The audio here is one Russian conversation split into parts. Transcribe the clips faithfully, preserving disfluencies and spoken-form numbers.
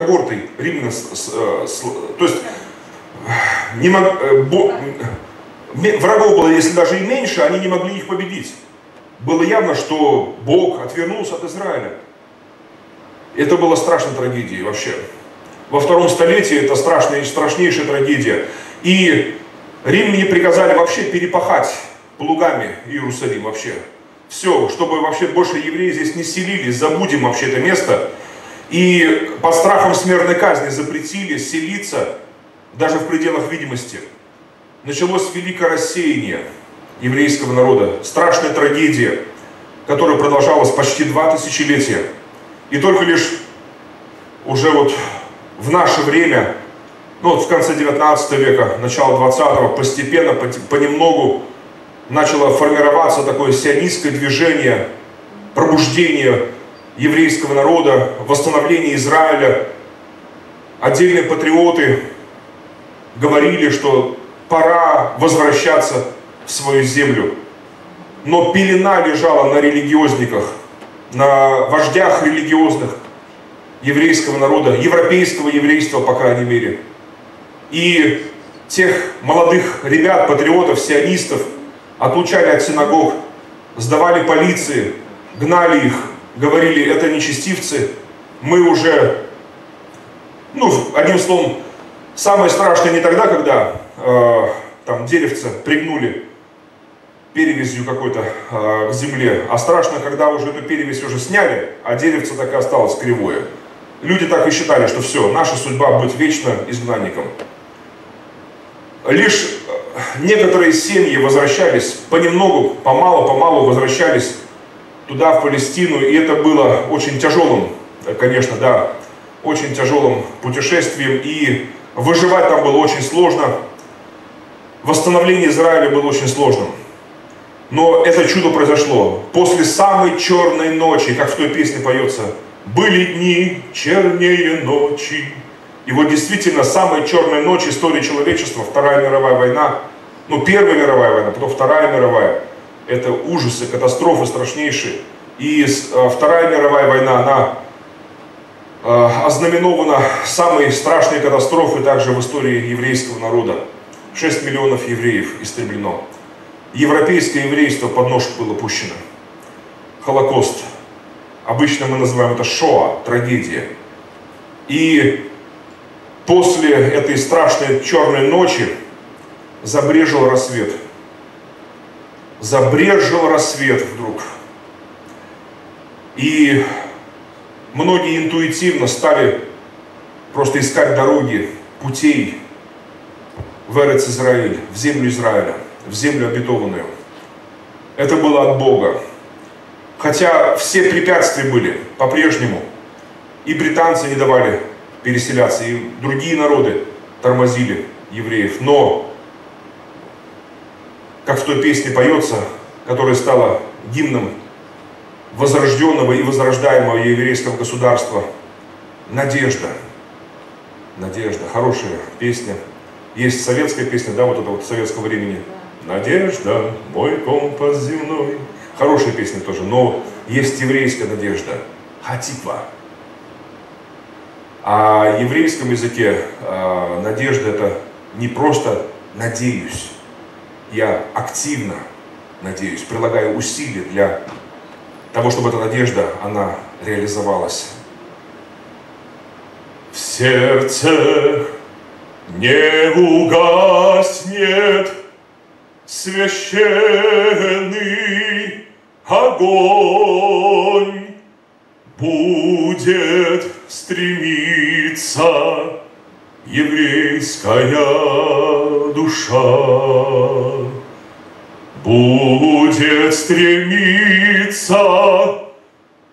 Аборты римлян, то есть не мог, бо, врагов было, если даже и меньше, они не могли их победить. Было явно, что Бог отвернулся от Израиля. Это было страшной трагедией вообще. Во втором столетии это страшная, страшнейшая трагедия. И римляне приказали вообще перепахать плугами Иерусалим вообще. Все, чтобы вообще больше евреи здесь не селились, забудем вообще это место. И под страхом смертной казни запретили селиться даже в пределах видимости. Началось великое рассеяние еврейского народа, страшная трагедия, которая продолжалась почти два тысячелетия. И только лишь уже вот в наше время, ну вот в конце девятнадцатого века, начало двадцатого, постепенно, понемногу начало формироваться такое сионистское движение, пробуждение еврейского народа, восстановление Израиля. Отдельные патриоты говорили, что пора возвращаться в свою землю. Но пелена лежала на религиозниках, на вождях религиозных еврейского народа, европейского еврейства, по крайней мере. И тех молодых ребят, патриотов, сионистов отлучали от синагог, сдавали полиции, гнали их. Говорили, это нечестивцы, мы уже, ну, одним словом, самое страшное не тогда, когда э, там деревца пригнули перевязью какой-то э, к земле, а страшно, когда уже эту перевязь уже сняли, а деревце так и осталось кривое. Люди так и считали, что все, наша судьба быть вечно изгнанником. Лишь некоторые семьи возвращались, понемногу, помалу-помалу возвращались туда, в Палестину, и это было очень тяжелым, конечно, да, очень тяжелым путешествием, и выживать там было очень сложно, восстановление Израиля было очень сложным. Но это чудо произошло после самой черной ночи, как в той песне поется, «Были дни чернее ночи». И вот действительно самая черная ночь истории человечества, Вторая мировая война, ну Первая мировая война, потом Вторая мировая. Это ужасы, катастрофы страшнейшие. И Вторая мировая война, она ознаменована самой страшной катастрофой также в истории еврейского народа. шесть миллионов евреев истреблено. Европейское еврейство под нож было пущено. Холокост. Обычно мы называем это Шоа, трагедия. И после этой страшной черной ночи забрежил рассвет. Забрежил рассвет вдруг. И многие интуитивно стали просто искать дороги, путей в Эрец Израиль, в землю Израиля, в землю обетованную. Это было от Бога. Хотя все препятствия были по-прежнему. И британцы не давали переселяться, и другие народы тормозили евреев. Но как в той песне поется, которая стала гимном возрожденного и возрождаемого еврейского государства. «Надежда». «Надежда». Хорошая песня. Есть советская песня, да, вот это вот советского времени. «Надежда, мой компас земной». Хорошая песня тоже, но есть еврейская надежда. «Хатива». А в еврейском языке э, надежда – это не просто «надеюсь». Я активно, надеюсь, прилагаю усилия для того, чтобы эта надежда, она реализовалась. В сердце не угаснет священный огонь, будет стремиться еврейская душа, будет стремиться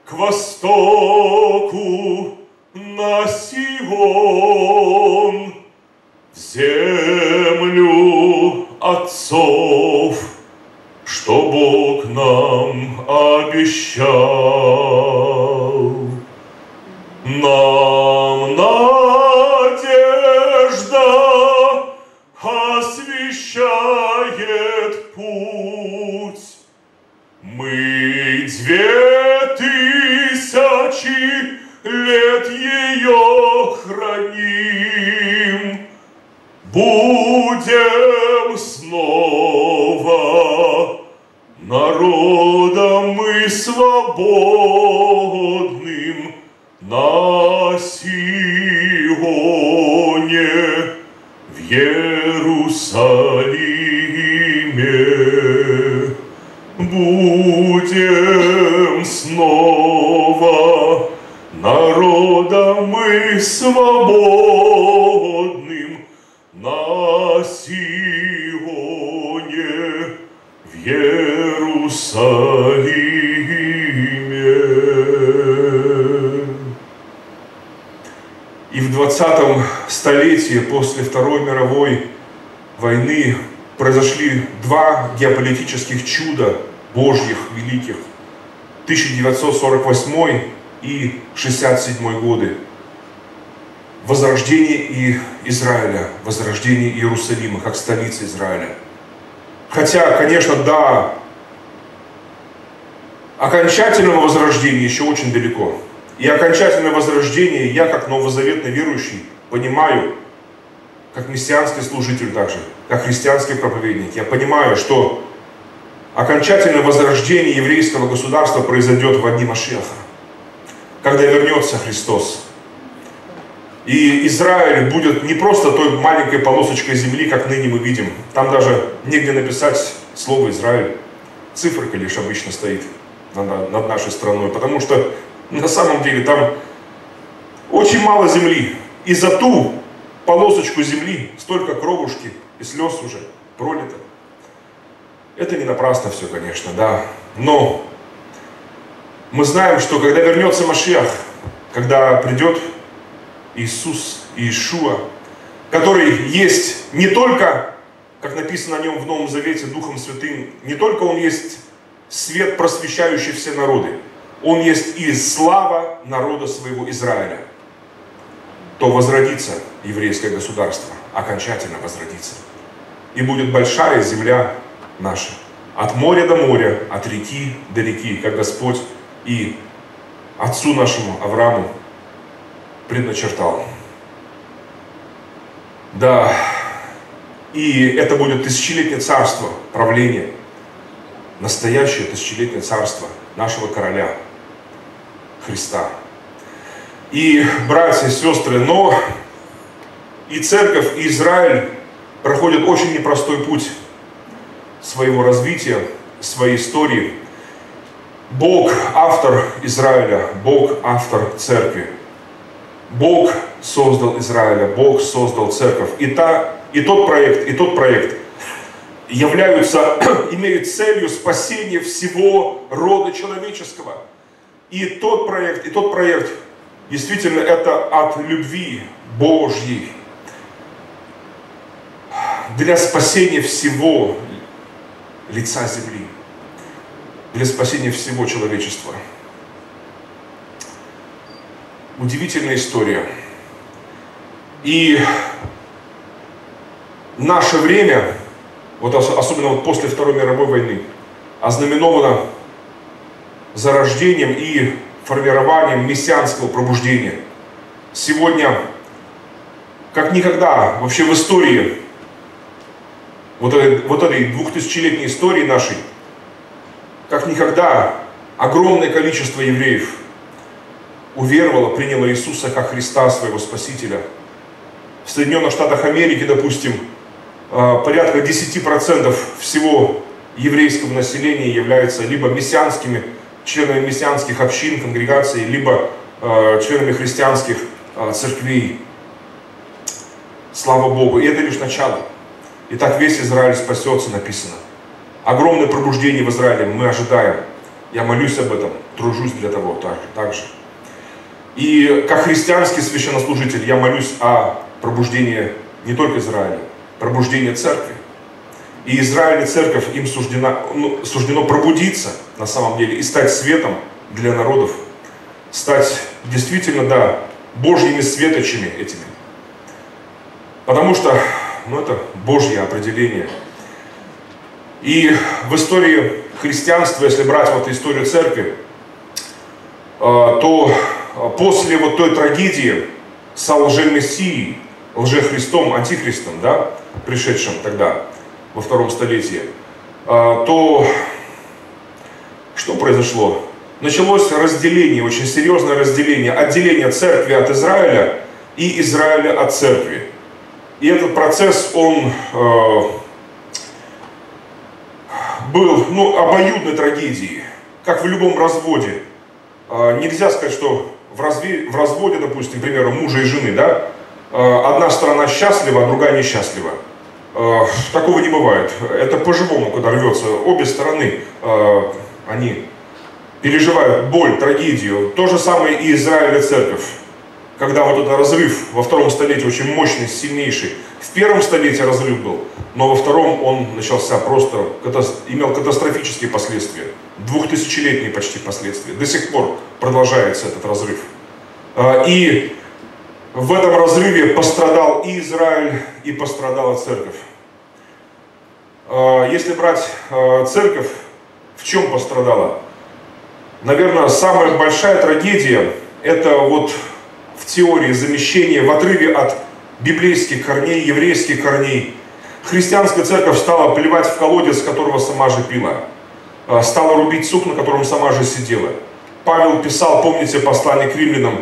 к востоку на Сион, в землю отцов, что Бог нам обещал. Нам надо освещает путь. Мы две тысячи лет ее сохраним, будем снова народом и свободным на Сионе в Иерусалиме. Будем снова народом и свободным на Сионе в Иерусалиме. И в двадцатом столетии после Второй мировой войны произошли два геополитических чуда Божьих великих. тысяча девятьсот сорок восьмой и шестьдесят седьмой годы. Возрождение и Израиля, возрождение Иерусалима как столицы Израиля. Хотя, конечно, до окончательного возрождения еще очень далеко. И окончательное возрождение я, как новозаветно верующий, понимаю, как мессианский служитель также, как христианский проповедник. Я понимаю, что окончательное возрождение еврейского государства произойдет в Адимашиаха, когда вернется Христос. И Израиль будет не просто той маленькой полосочкой земли, как ныне мы видим. Там даже негде написать слово «Израиль». Циферка лишь обычно стоит над нашей страной, потому что на самом деле там очень мало земли. И за ту полосочку земли столько кровушки и слез уже пролито. Это не напрасно все, конечно, да. Но мы знаем, что когда вернется Машиах, когда придет Иисус и Иешуа, который есть не только, как написано о нем в Новом Завете, Духом Святым, не только он есть свет, просвещающий все народы, он есть и слава народа своего Израиля, то возродится еврейское государство, окончательно возродится. И будет большая земля наша, от моря до моря, от реки до реки, как Господь и отцу нашему Аврааму предначертал. Да, и это будет тысячелетнее царство правления, настоящее тысячелетнее царство нашего короля Христа. И, братья и сестры, но и церковь, и Израиль проходят очень непростой путь своего развития, своей истории. Бог – автор Израиля, Бог – автор церкви. Бог создал Израиля, Бог создал церковь. И, та, и тот проект, и тот проект являются, имеют целью спасения всего рода человеческого. И тот проект, и тот проект, действительно, это от любви Божьей для спасения всего лица земли, для спасения всего человечества. Удивительная история. И наше время, вот особенно вот после Второй мировой войны, ознаменовано зарождением и формированием мессианского пробуждения. Сегодня, как никогда вообще в истории, вот этой, вот этой двухтысячелетней истории нашей, как никогда огромное количество евреев уверовала, приняла Иисуса как Христа, своего Спасителя. В Соединенных Штатах Америки, допустим, порядка десяти процентов всего еврейского населения является либо мессианскими, членами мессианских общин, конгрегаций, либо членами христианских церквей. Слава Богу! И это лишь начало. И так весь Израиль спасется, написано. Огромное пробуждение в Израиле мы ожидаем. Я молюсь об этом, тружусь для того также. И как христианский священнослужитель я молюсь о пробуждении не только Израиля, пробуждении церкви. И Израиль и церковь, им суждено, ну, суждено пробудиться на самом деле и стать светом для народов. Стать действительно, да, Божьими светочами этими. Потому что, ну, это Божье определение. И в истории христианства, если брать вот историю церкви, то после вот той трагедии со лже-мессией, лже-христом, антихристом, да, пришедшим тогда во втором столетии, то что произошло? Началось разделение, очень серьезное разделение, отделение церкви от Израиля и Израиля от церкви. И этот процесс, он э, был ну, обоюдной трагедией, как в любом разводе. Э, нельзя сказать, что в, разве, в разводе, допустим, к примеру, мужа и жены, да, э, одна сторона счастлива, а другая несчастлива. Э, такого не бывает. Это по-живому, когда рвется. Обе стороны, э, они переживают боль, трагедию. То же самое и Израиль и церковь. Когда вот этот разрыв во втором столетии очень мощный, сильнейший. В первом столетии разрыв был, но во втором он начался просто, имел катастрофические последствия. Двухтысячелетние почти последствия. До сих пор продолжается этот разрыв. И в этом разрыве пострадал и Израиль, и пострадала церковь. Если брать церковь, в чем пострадала? Наверное, самая большая трагедия – это вот... в теории замещения, в отрыве от библейских корней, еврейских корней. Христианская церковь стала плевать в колодец, которого сама же пила. Стала рубить сук, на котором сама же сидела. Павел писал, помните, послание к римлянам,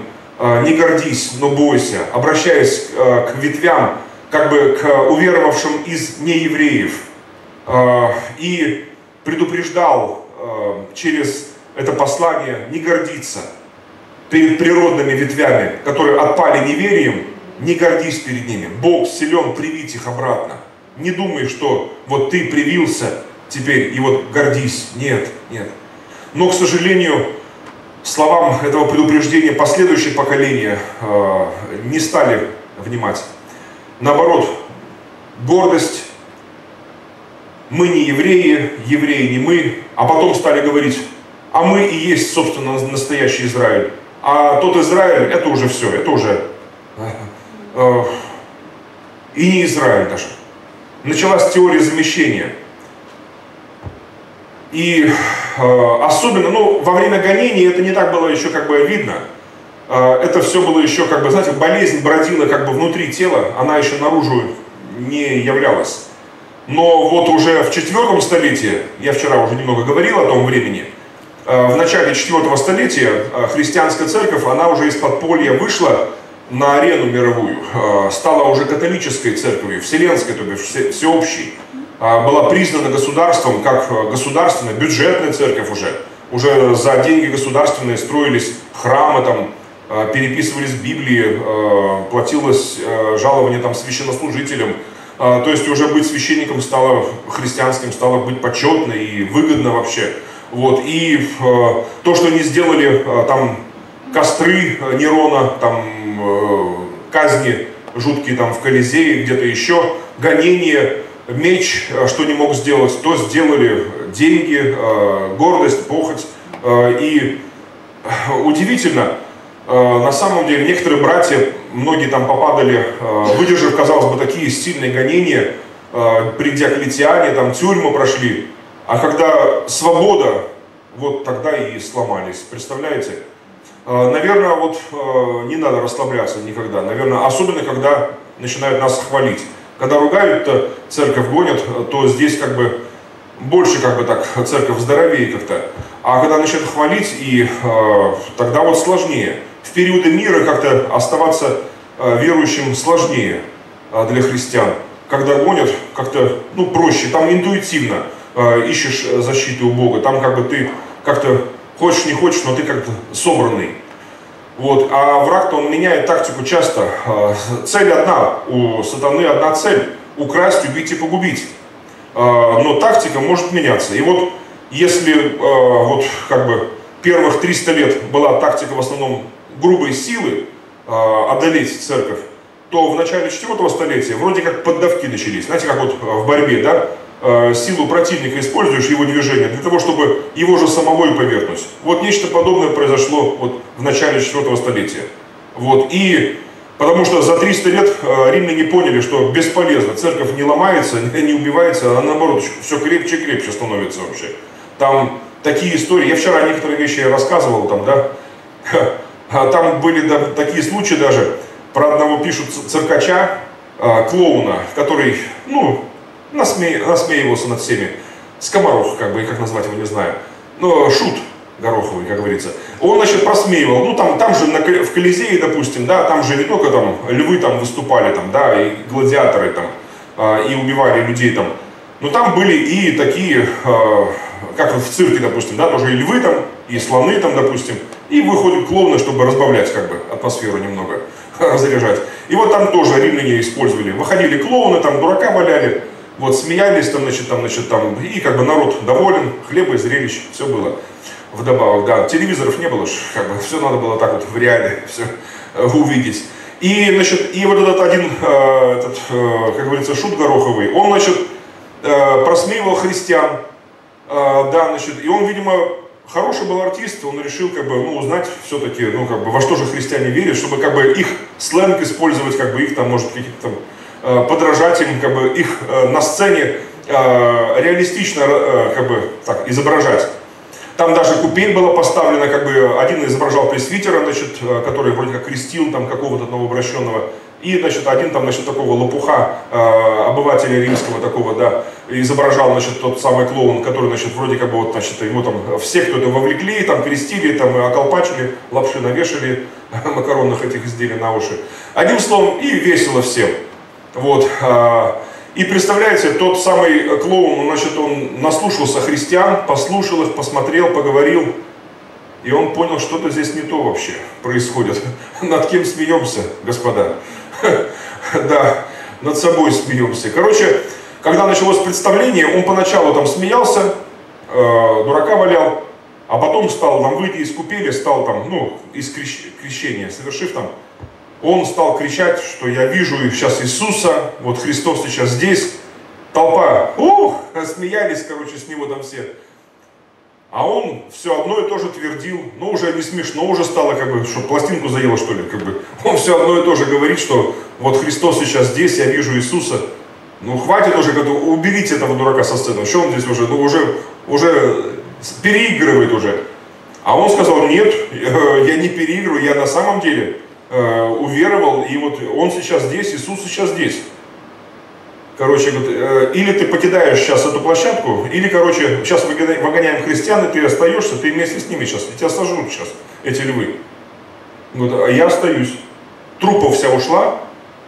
«Не гордись, но бойся», обращаясь к ветвям, как бы к уверовавшим из неевреев. И предупреждал через это послание не гордиться перед природными ветвями, которые отпали неверием, не гордись перед ними. Бог силен привить их обратно. Не думай, что вот ты привился теперь и вот гордись. Нет, нет. Но, к сожалению, словам этого предупреждения последующие поколения э, не стали внимать. Наоборот, гордость. Мы не евреи, евреи не мы. А потом стали говорить, а мы и есть, собственно, настоящий Израиль. А тот Израиль, это уже все, это уже э, и не Израиль даже. Началась теория замещения. И э, особенно, ну, во время гонений это не так было еще как бы видно. Э, это все было еще как бы, знаете, болезнь бродила как бы внутри тела, она еще наружу не являлась. Но вот уже в четвертом столетии, я вчера уже немного говорил о том времени, в начале четвёртого столетия христианская церковь, она уже из подполья вышла на арену мировую, стала уже католической церковью, вселенской, то бишь всеобщей, была признана государством как государственная, бюджетная церковь уже. Уже за деньги государственные строились храмы, там, переписывались Библии, платилось жалование там, священнослужителям. То есть уже быть священником стало христианским, стало быть почетно и выгодно вообще. Вот, и э, то, что они сделали, э, там, костры Нерона, там, э, казни жуткие там в Колизее, где-то еще, гонение, меч, э, что не мог сделать, то сделали деньги, э, гордость, похоть. Э, и э, удивительно, э, на самом деле, некоторые братья, многие там попадали, э, выдержав, казалось бы, такие сильные гонения, э, при Диоклетиане, там, тюрьмы прошли. А когда свобода, вот тогда и сломались, представляете? Наверное, вот не надо расслабляться никогда, наверное, особенно когда начинают нас хвалить. Когда ругают-то, церковь гонят, то здесь как бы больше как бы так церковь здоровее как-то. А когда начинают хвалить, и тогда вот сложнее. В периоды мира как-то оставаться верующим сложнее для христиан. Когда гонят, как-то ну, проще, там интуитивно. Ищешь защиты у Бога, там как бы ты как-то хочешь, не хочешь, но ты как-то собранный. Вот. А враг-то он меняет тактику часто. Цель одна, у сатаны одна цель – украсть, убить и погубить. Но тактика может меняться. И вот если вот, как бы, первых триста лет была тактика в основном грубой силы одолеть церковь, то в начале четвёртого столетия вроде как поддавки начались. Знаете, как вот в борьбе, да? Силу противника используешь, его движение, для того, чтобы его же самого и повергнуть. Вот нечто подобное произошло вот в начале четвёртого столетия. Вот. И потому что за триста лет римляне поняли, что бесполезно, церковь не ломается, не убивается, а наоборот, все крепче и крепче становится вообще. Там такие истории, я вчера некоторые вещи рассказывал, там, да, там были да, такие случаи даже, Про одного пишут циркача, э, клоуна, который, ну, насме... насмеивался над всеми. Скоморох, как бы, и как назвать его, не знаю. Но шут гороховый, как говорится. Он, значит, просмеивал. Ну, там, там же на, в Колизее, допустим, да, там же не только там львы там выступали, там, да, и гладиаторы там, э, и убивали людей там. Но там были и такие, э, как в цирке, допустим, да, тоже и львы там, и слоны там, допустим. И выходят клоуны, чтобы разбавлять, как бы, атмосферу немного, разряжать. И вот там тоже римляне использовали. Выходили клоуны, там дурака валяли, вот смеялись там, значит, там, значит, там, и как бы народ доволен, хлеба и зрелищ, все было вдобавок, да. Телевизоров не было, как бы, все надо было так вот в реале все увидеть. И, значит, и вот этот один, э, этот, э, как говорится, шут гороховый, он, значит, э, просмеивал христиан, э, да, значит, и он, видимо, хороший был артист, он решил, как бы, ну, узнать все-таки, ну, как бы, во что же христиане верят, чтобы, как бы, их сленг использовать, как бы, их там, может, какие-то там, подражать им, как бы, их на сцене э, реалистично, э, как бы, так, изображать. Там даже купель была поставлена, как бы, один изображал пресвитера, значит, который вроде как крестил там какого-то новообращенного, и, значит, один там, значит, такого лопуха, э, обывателя римского такого, да, изображал, значит, тот самый клоун, который, значит, вроде как бы, вот, значит, его там, все, кто это вовлекли, там, крестили, там, околпачили, лапши навешали, макаронных этих изделий на уши. Одним словом, и весело всем. Вот. Э, и, представляете, тот самый клоун, значит, он наслушался христиан, послушал их, посмотрел, поговорил, и он понял, что-то здесь не то вообще происходит. Над кем смеемся, господа? Да, над собой смеемся. Короче, когда началось представление, он поначалу там смеялся, э, дурака валял, а потом стал, там, выйдя из купели, стал там, ну, из крещ... крещения, совершив там, он стал кричать, что я вижу сейчас Иисуса, вот Христос сейчас здесь, толпа, ух, смеялись, короче, с него там все. А он все одно и то же твердил, но уже не смешно, уже стало, как бы, что пластинку заело, что ли, как бы. Он все одно и то же говорит, что вот Христос сейчас здесь, я вижу Иисуса. Ну, хватит уже, как-то, уберите этого дурака со сцены, что он здесь уже, ну, уже, уже переигрывает уже. А он сказал, нет, я не переигрываю, я на самом деле э, уверовал, и вот он сейчас здесь, Иисус сейчас здесь. Короче, или ты покидаешь сейчас эту площадку, или, короче, сейчас выгоняем христиан, и ты остаешься, ты вместе с ними сейчас, и тебя сожрут сейчас, эти львы. Вот, а я остаюсь. Трупов вся ушла,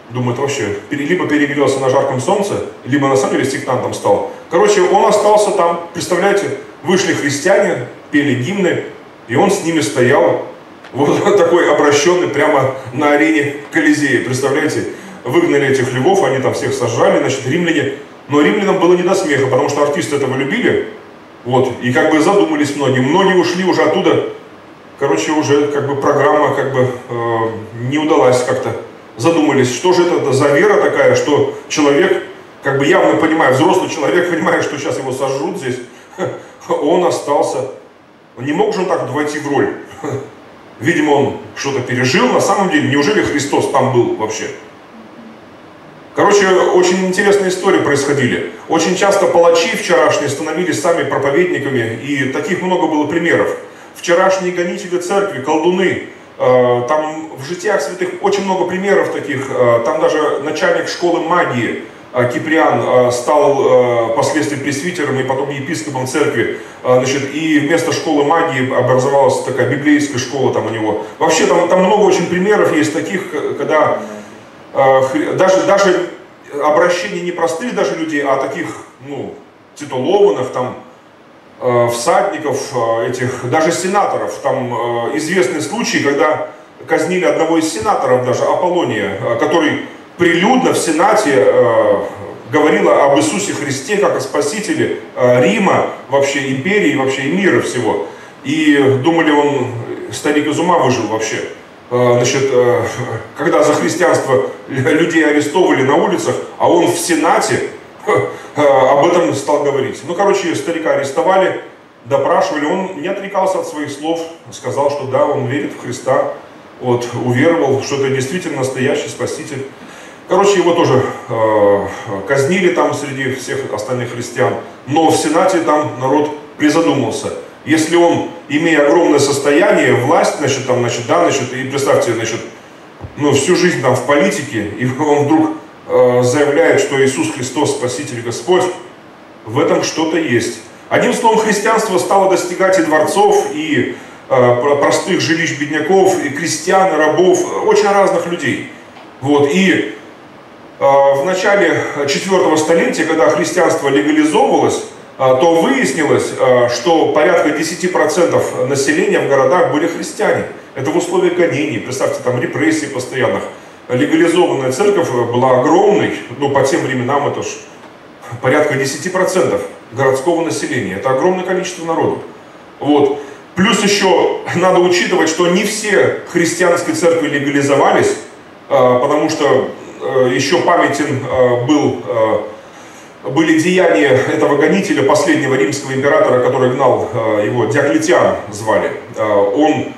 думает вообще, либо перегрелся на жарком солнце, либо на самом деле сектантом стал. Короче, он остался там, представляете, вышли христиане, пели гимны, и он с ними стоял, вот такой обращенный прямо на арене Колизея, представляете? Выгнали этих львов, они там всех сожрали, значит, римляне. Но римлянам было не до смеха, потому что артисты этого любили. Вот, и как бы задумались многие. Многие ушли уже оттуда. Короче, уже как бы программа как бы э, не удалась как-то. Задумались, что же это за вера такая, что человек, как бы явно понимая, взрослый человек, понимая, что сейчас его сожрут здесь, он остался. Не мог же он так войти в роль. Видимо, он что-то пережил. На самом деле, неужели Христос там был вообще? Короче, очень интересные истории происходили. Очень часто палачи вчерашние становились сами проповедниками, и таких много было примеров. Вчерашние гонители церкви, колдуны, э, там в житиях святых очень много примеров таких. Э, там даже начальник школы магии э, Киприан э, стал э, впоследствии пресвитером и потом епископом церкви. Э, значит, и вместо школы магии образовалась такая библейская школа там у него. Вообще там, там много очень примеров есть таких, когда... Даже, даже обращение не простых даже людей, а таких, ну, титулованных, там, э, всадников, э, этих, даже сенаторов. Там э, известный случай, когда казнили одного из сенаторов, даже Аполлония, э, который прилюдно в Сенате э, говорил об Иисусе Христе, как о спасителе э, Рима, вообще империи, вообще и мира всего. И думали, он, старик, из ума выжил вообще. Значит, когда за христианство людей арестовывали на улицах, а он в Сенате об этом стал говорить. Ну, короче, старика арестовали, допрашивали, он не отрекался от своих слов, сказал, что да, он верит в Христа, вот, уверовал, что это действительно настоящий Спаситель. Короче, его тоже э, казнили там среди всех остальных христиан, но в Сенате там народ призадумался. Если он, имея огромное состояние, власть, значит, там, значит, да, значит, и представьте, значит, ну, всю жизнь там в политике, и он вдруг э, заявляет, что Иисус Христос Спаситель Господь, в этом что-то есть. Одним словом, христианство стало достигать и дворцов, и э, простых жилищ бедняков, и крестьян, и рабов, очень разных людей. Вот. И э, в начале четвёртого столетия, когда христианство легализовывалось, то выяснилось, что порядка десяти процентов населения в городах были христиане. Это в условиях гонений, представьте, там репрессий постоянных. Легализованная церковь была огромной, ну по тем временам это ж порядка десяти процентов городского населения. Это огромное количество народу. Вот. Плюс еще надо учитывать, что не все христианские церкви легализовались, потому что еще памятен был... были деяния этого гонителя, последнего римского императора, который гнал, его Диоклетиан звали. Он,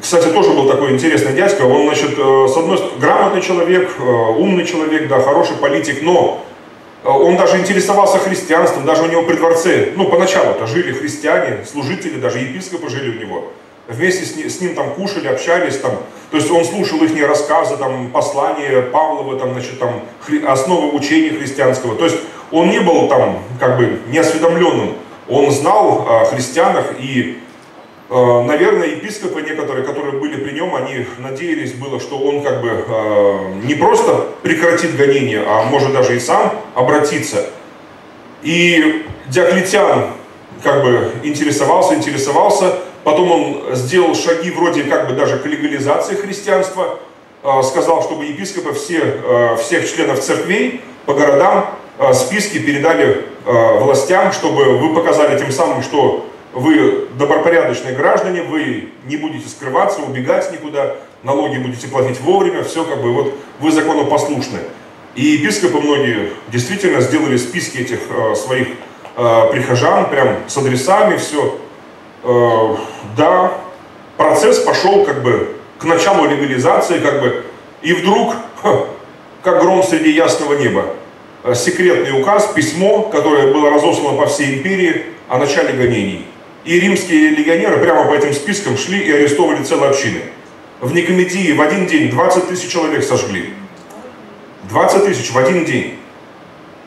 кстати, тоже был такой интересный дядька. Он, значит, с одной стороны, грамотный человек, умный человек, да, хороший политик, но он даже интересовался христианством, даже у него при дворце, ну, поначалу-то жили христиане, служители, даже епископы жили у него. Вместе с ним, с ним там кушали, общались, там, то есть он слушал их рассказы, там, послания Павлова, там, значит, там, хри... основы учения христианского. То есть он не был там как бы неосведомленным, он знал о христианах и, э, наверное, епископы некоторые, которые были при нем, они надеялись было, что он как бы э, не просто прекратит гонение, а может даже и сам обратиться. И Диоклетиан как бы интересовался, интересовался. Потом он сделал шаги вроде как бы даже к легализации христианства, сказал, чтобы епископы все, всех членов церквей по городам списки передали властям, чтобы вы показали тем самым, что вы добропорядочные граждане, вы не будете скрываться, убегать никуда, налоги будете платить вовремя, все как бы вот вы законопослушны. И епископы многие действительно сделали списки этих своих прихожан, прям с адресами, все. Да, процесс пошел как бы к началу легализации, как бы, и вдруг, как гром среди ясного неба, секретный указ, письмо, которое было разослано по всей империи о начале гонений. И римские легионеры прямо по этим спискам шли и арестовывали целые общины. В Никомидии в один день двадцать тысяч человек сожгли. двадцать тысяч в один день.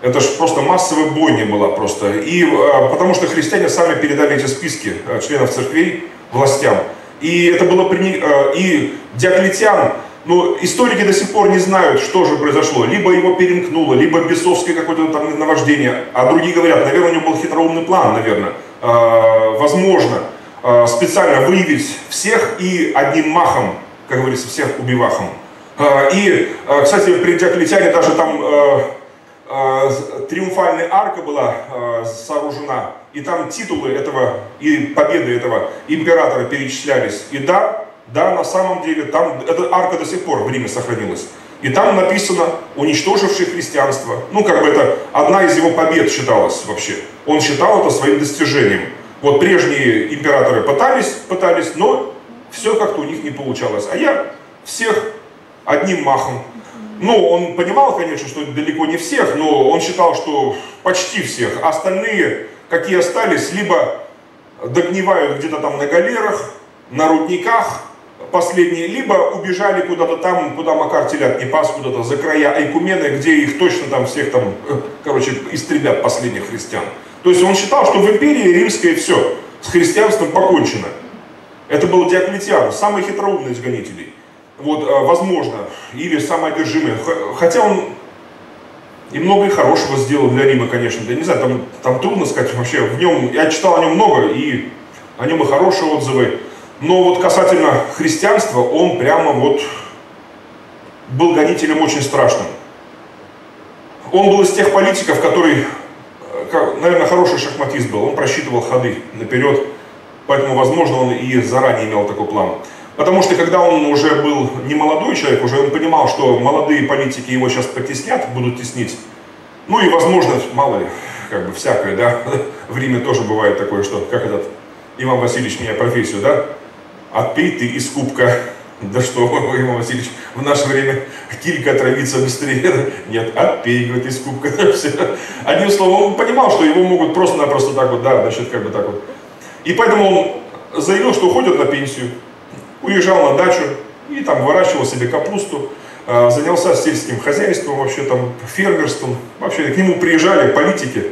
Это же просто массовая бойня была просто. И потому что христиане сами передали эти списки членов церквей властям. И это было при... И Диоклетиан, ну, историки до сих пор не знают, что же произошло. Либо его перемкнуло, либо бесовское какое-то там наваждение. А другие говорят, наверное, у него был хитроумный план, наверное. Возможно, специально выявить всех и одним махом, как говорится, всех убивахом. И, кстати, при Диоклетиане даже там... триумфальная арка была э, сооружена, и там титулы этого, и победы этого императора перечислялись. И да, да, на самом деле, там, эта арка до сих пор в Риме сохранилась. И там написано «уничтоживший христианство». Ну, как бы это одна из его побед считалась вообще. Он считал это своим достижением. Вот прежние императоры пытались, пытались, но все как-то у них не получалось. А я всех одним махом. Ну, он понимал, конечно, что далеко не всех, но он считал, что почти всех. Остальные, какие остались, либо догнивают где-то там на галерах, на рудниках последние, либо убежали куда-то там, куда Макар телят не пас, куда-то за края Айкумены, где их точно там всех там, короче, истребят последних христиан. То есть он считал, что в империи римской все, с христианством покончено. Это был Диоклетиан, самый хитроумный из гонителей. Вот, возможно, или самоодержимые. Хотя он и многое хорошего сделал для Рима, конечно. Да не знаю, там, там трудно сказать вообще. В нем, я читал о нем много, и о нем и хорошие отзывы. Но вот касательно христианства, он прямо вот был гонителем очень страшным. Он был из тех политиков, который, наверное, хороший шахматист был. Он просчитывал ходы наперед, поэтому, возможно, он и заранее имел такой план. Потому что когда он уже был не молодой человек, уже он понимал, что молодые политики его сейчас потеснят, будут теснить. Ну и возможно, мало ли, как бы всякое, да, в Риме тоже бывает такое, что, как этот Иван Васильевич меня профессию, да, отпей ты из кубка. Да что, Иван Васильевич, в наше время килька отравится быстрее. Нет, отпей, говорит, из кубка. Одним словом, он понимал, что его могут просто-напросто так вот, да, значит, как бы так вот. И поэтому он заявил, что уходит на пенсию. Уезжал на дачу, и там выращивал себе капусту, занялся сельским хозяйством, вообще там фермерством, вообще к нему приезжали политики,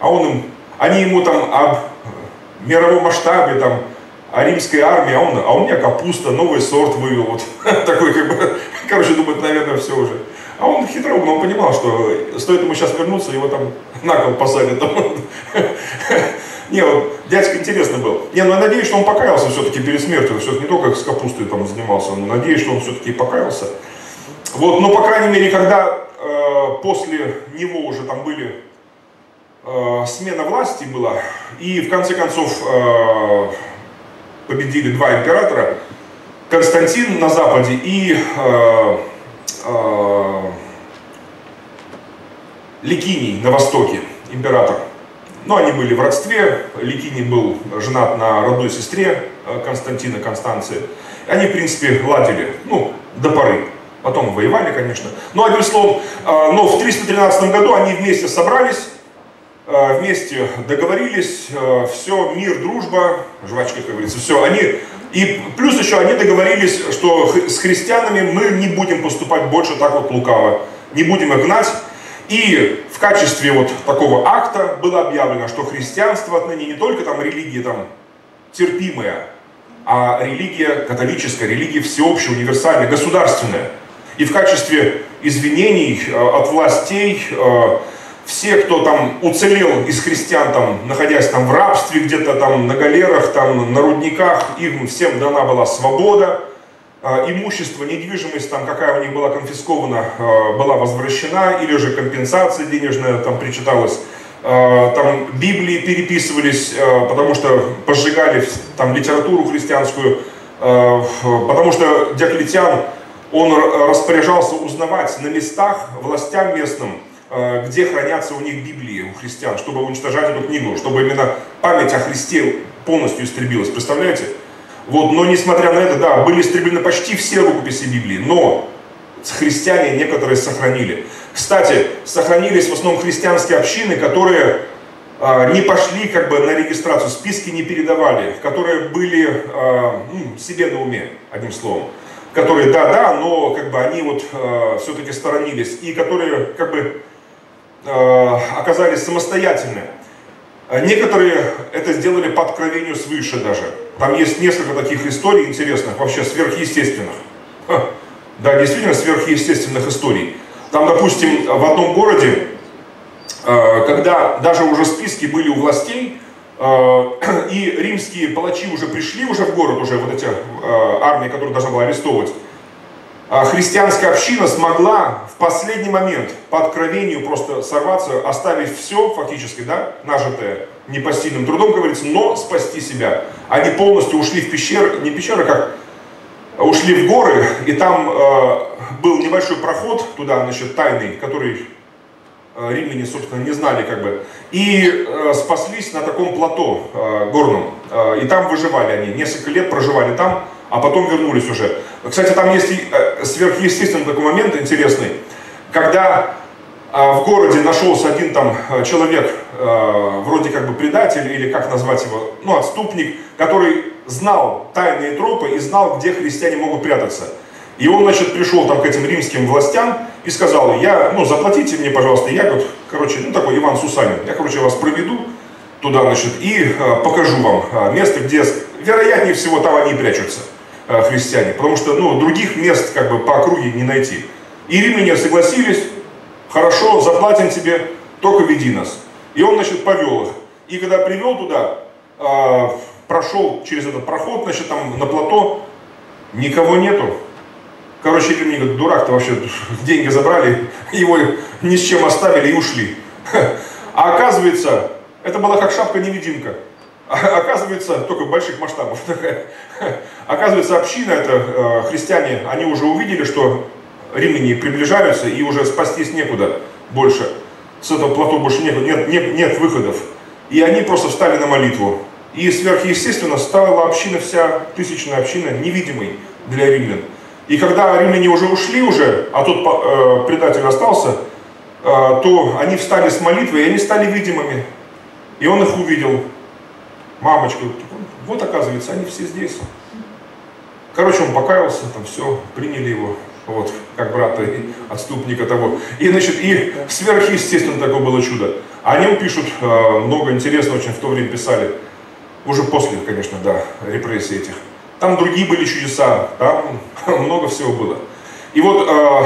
а он им, они ему там об мировом масштабе, там, о римской армии, а он, а у меня капуста, новый сорт вывел, вот такой как бы, короче, думает, наверное, все уже. А он хитроумно, он понимал, что стоит ему сейчас вернуться, его там на кол посадят. Не, вот дядька интересный был. Не, ну я надеюсь, что он покаялся все-таки перед смертью, все-таки не только с капустой там занимался, но надеюсь, что он все-таки покаялся. Вот, но по крайней мере, когда э, после него уже там были, э, смена власти была, и в конце концов э, победили два императора, Константин на Западе и... Э, Викиний на востоке, император. Но они были в родстве, Викиний был женат на родной сестре Константина, Констанции. Они, в принципе, ладили, ну, до поры. Потом воевали, конечно. Но, одним словом, но в триста тринадцатом году они вместе собрались, вместе договорились, все, мир, дружба, жвачка, как говорится, все, они... И плюс еще они договорились, что с христианами мы не будем поступать больше так вот лукаво, не будем их гнать. И в качестве вот такого акта было объявлено, что христианство отныне не только там религия там терпимая, а религия католическая, религия всеобщая, универсальная, государственная. И в качестве извинений от властей все, кто там уцелел из христиан, там, находясь там в рабстве, где-то там на галерах, там, на рудниках, им всем дана была свобода, э, имущество, недвижимость, там, какая у них была конфискована, э, была возвращена, или же компенсация денежная там причиталась, э, там Библии переписывались, э, потому что поджигали там литературу христианскую, э, потому что Диоклетиан, он распоряжался узнавать на местах, властям местным, где хранятся у них Библии, у христиан, чтобы уничтожать эту книгу, чтобы именно память о Христе полностью истребилась, представляете? Вот, но несмотря на это, да, были истреблены почти все рукописи Библии, но христиане некоторые сохранили. Кстати, сохранились в основном христианские общины, которые э, не пошли как бы на регистрацию, списки не передавали, которые были э, ну, себе на уме, одним словом. Которые, да-да, но как бы они вот э, все-таки сторонились, и которые как бы оказались самостоятельны. Некоторые это сделали по откровению свыше даже. Там есть несколько таких историй интересных, вообще сверхъестественных. Ха. Да, действительно сверхъестественных историй. Там, допустим, в одном городе, когда даже уже списки были у властей, и римские палачи уже пришли уже в город, уже вот эти армии, которые должна была арестовывать, христианская община смогла в последний момент по откровению просто сорваться, оставить все фактически, да, нажитое непосильным трудом, говорится, но спасти себя. Они полностью ушли в пещеры, не пещеры, как ушли в горы, и там э, был небольшой проход туда, значит, тайный, который э, римляне, собственно, не знали как бы, и э, спаслись на таком плато э, горном, э, и там выживали они, несколько лет проживали там, а потом вернулись уже. Кстати, там есть сверхъестественный такой момент интересный, когда в городе нашелся один там человек, вроде как бы предатель, или как назвать его, ну, отступник, который знал тайные тропы и знал, где христиане могут прятаться. И он, значит, пришел там к этим римским властям и сказал, я, ну, заплатите мне, пожалуйста, я, вот, короче, ну, такой Иван Сусанин, я, короче, вас проведу туда, значит, и покажу вам место, где, вероятнее всего, там они прячутся, христиане, потому что, ну, других мест как бы по округе не найти. И римляне согласились, хорошо, заплатим тебе, только веди нас. И он, значит, повел их. И когда привел туда, э, прошел через этот проход, значит, там на плато, никого нету. Короче, римляне говорят, дурак-то вообще, деньги забрали, его ни с чем оставили и ушли. А оказывается, это была как шапка-невидимка. Оказывается, только больших масштабов, оказывается, община, это христиане, они уже увидели, что римляне приближаются и уже спастись некуда больше, с этого плато больше некуда, нет, нет, нет выходов. И они просто встали на молитву. И сверхъестественно стала община вся, тысячная община, невидимой для римлян. И когда римляне уже ушли, уже, а тот э, предатель остался, э, то они встали с молитвы и они стали видимыми. И он их увидел. Мамочка, вот оказывается, они все здесь. Короче, он покаялся, там все, приняли его, вот, как брата и отступника того. И, значит, и сверхъестественно такое было чудо. О нем пишут э, много интересного, очень в то время писали. Уже после, конечно, да, репрессий этих. Там другие были чудеса, там много всего было. И вот, э,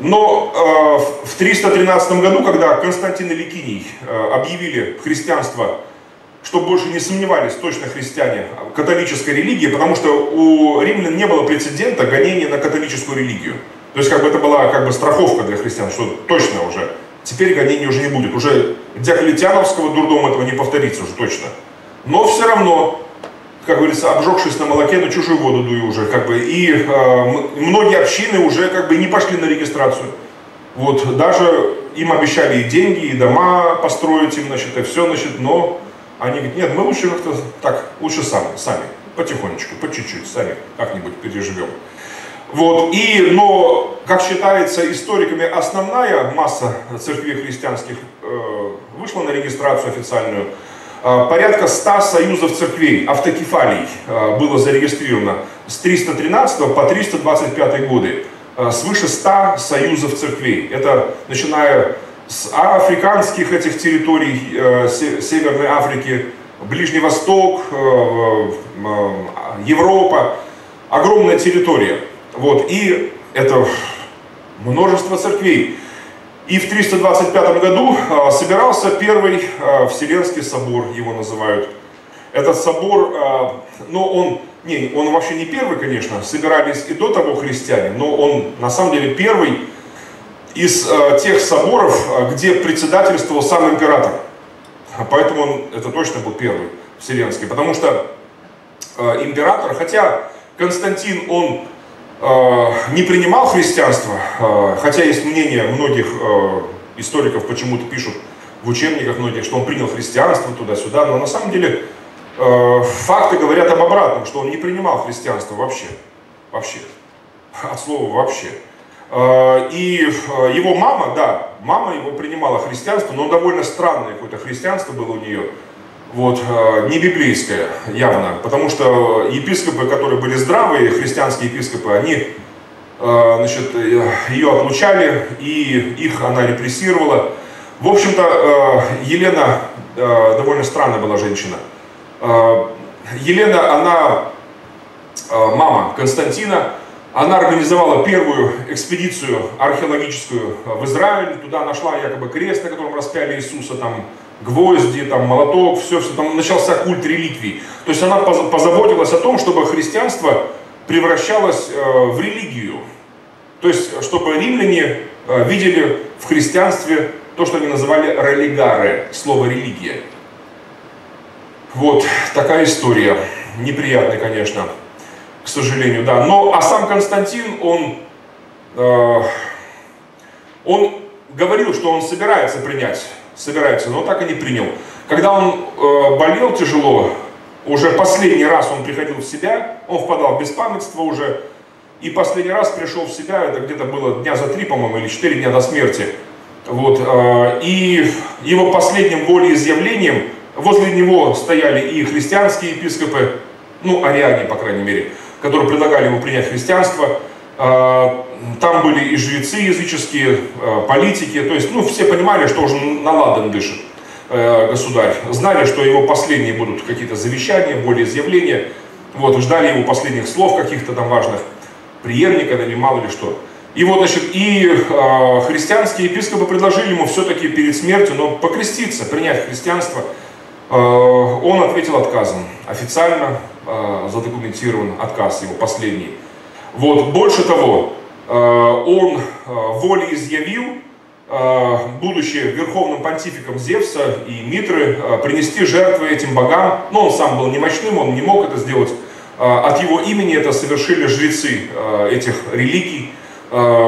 но э, в триста тринадцатом году, когда Константин и Викиний э, объявили христианство, что больше не сомневались точно христиане католической религии, потому что у римлян не было прецедента гонения на католическую религию. То есть как бы это была как бы страховка для христиан, что точно уже, теперь гонений уже не будет. Уже диоклетиановского дурдома этого не повторится уже точно. Но все равно, как говорится, обжегшись на молоке, на чужую воду дую уже. Как бы, и э, многие общины уже как бы не пошли на регистрацию. Вот, даже им обещали и деньги, и дома построить им, значит, и все, значит, но... Они говорят, нет, мы лучше как-то так, лучше сами, сами, потихонечку, по чуть-чуть, сами как-нибудь переживем. Вот, и, но, как считается историками, основная масса церквей христианских э, вышла на регистрацию официальную. Э, порядка ста союзов церквей, автокефалий, э, было зарегистрировано с триста тринадцатого по триста двадцать пятый годы. Э, свыше ста союзов церквей. Это начиная... с африканских этих территорий, э, Северной Африки, Ближний Восток, э, э, Европа, огромная территория. Вот, и это множество церквей. И в триста двадцать пятом году э, собирался первый э, Вселенский собор, его называют. Этот собор, э, но он, не, он вообще не первый, конечно, собирались и до того христиане, но он на самом деле первый из э, тех соборов, где председательствовал сам император. Поэтому он, это точно был первый вселенский. Потому что э, император, хотя Константин, он э, не принимал христианство, э, хотя есть мнение многих э, историков, почему-то пишут в учебниках многих, что он принял христианство туда-сюда, но на самом деле э, факты говорят об обратном, что он не принимал христианство вообще. Вообще. От слова «вообще». И его мама, да, мама его принимала христианство, но довольно странное какое-то христианство было у нее, вот, не библейское явно, потому что епископы, которые были здравые, христианские епископы, они, значит, ее отлучали, и их она репрессировала. В общем-то, Елена довольно странная была женщина. Елена, она мама Константина. Она организовала первую экспедицию археологическую в Израиль. Туда нашла якобы крест, на котором распяли Иисуса, там гвозди, там молоток, все, все. Там начался культ реликвий. То есть она позаботилась о том, чтобы христианство превращалось в религию. То есть чтобы римляне видели в христианстве то, что они называли религаре, слово религия. Вот такая история. Неприятная, конечно. К сожалению, да. Но, а сам Константин, он, э, он говорил, что он собирается принять, собирается, но так и не принял. Когда он э, болел тяжело, уже последний раз он приходил в себя, он впадал в беспамятство уже, и последний раз пришел в себя, это где-то было дня за три, по-моему, или четыре дня до смерти. Вот, э, и его последним волеизъявлением возле него стояли и христианские епископы, ну, ариане, по крайней мере, которые предлагали ему принять христианство. Там были и жрецы языческие, политики, то есть, ну, все понимали, что уже на ладан дышит государь. Знали, что его последние будут какие-то завещания, волеизъявления, вот, ждали его последних слов каких-то там важных, преемника или мало ли что. И вот, значит, и христианские епископы предложили ему все-таки перед смертью, но покреститься, принять христианство. Он ответил отказом, официально э, задокументирован отказ его последний. Вот. Больше того, э, он э, волеизъявил, э, будучи верховным понтификом Зевса и Митры, э, принести жертвы этим богам. Но он сам был немощным, он не мог это сделать. Э, от его имени это совершили жрецы э, этих религий. Э,